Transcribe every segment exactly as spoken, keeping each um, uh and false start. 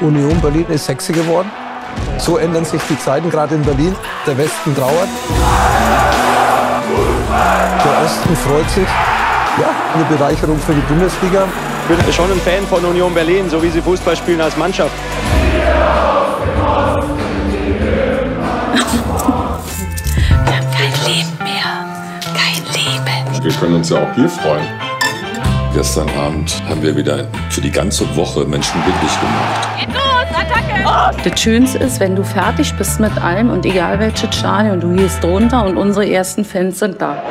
Union Berlin ist sexy geworden. So ändern sich die Zeiten, gerade in Berlin. Der Westen trauert. Der Osten freut sich. Ja, eine Bereicherung für die Bundesliga. Ich bin schon ein Fan von Union Berlin, so wie sie Fußball spielen als Mannschaft. Wir haben kein Leben mehr. Kein Leben. Wir können uns ja auch hier freuen. Gestern Abend haben wir wieder für die ganze Woche Menschen glücklich gemacht. Geht los, Attacke! Oh! Das Schönste ist, wenn du fertig bist mit allem und egal welches Stadion, du gehst runter und unsere ersten Fans sind da.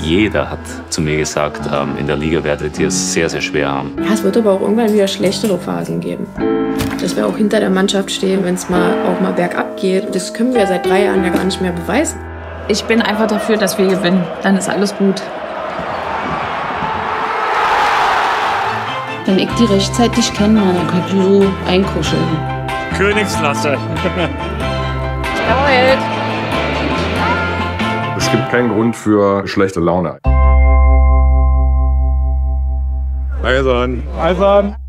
Jeder hat zu mir gesagt, in der Liga werdet ihr es sehr, sehr schwer haben. Ja, es wird aber auch irgendwann wieder schlechtere Phasen geben. Dass wir auch hinter der Mannschaft stehen, wenn es mal auch mal bergab geht. Das können wir seit drei Jahren ja gar nicht mehr beweisen. Ich bin einfach dafür, dass wir gewinnen. Dann ist alles gut. Wenn ich die rechtzeitig kennenlerne, dann kann ich so einkuscheln. Königsklasse. Jawohl. Es gibt keinen Grund für schlechte Laune. Eisern. Eisern.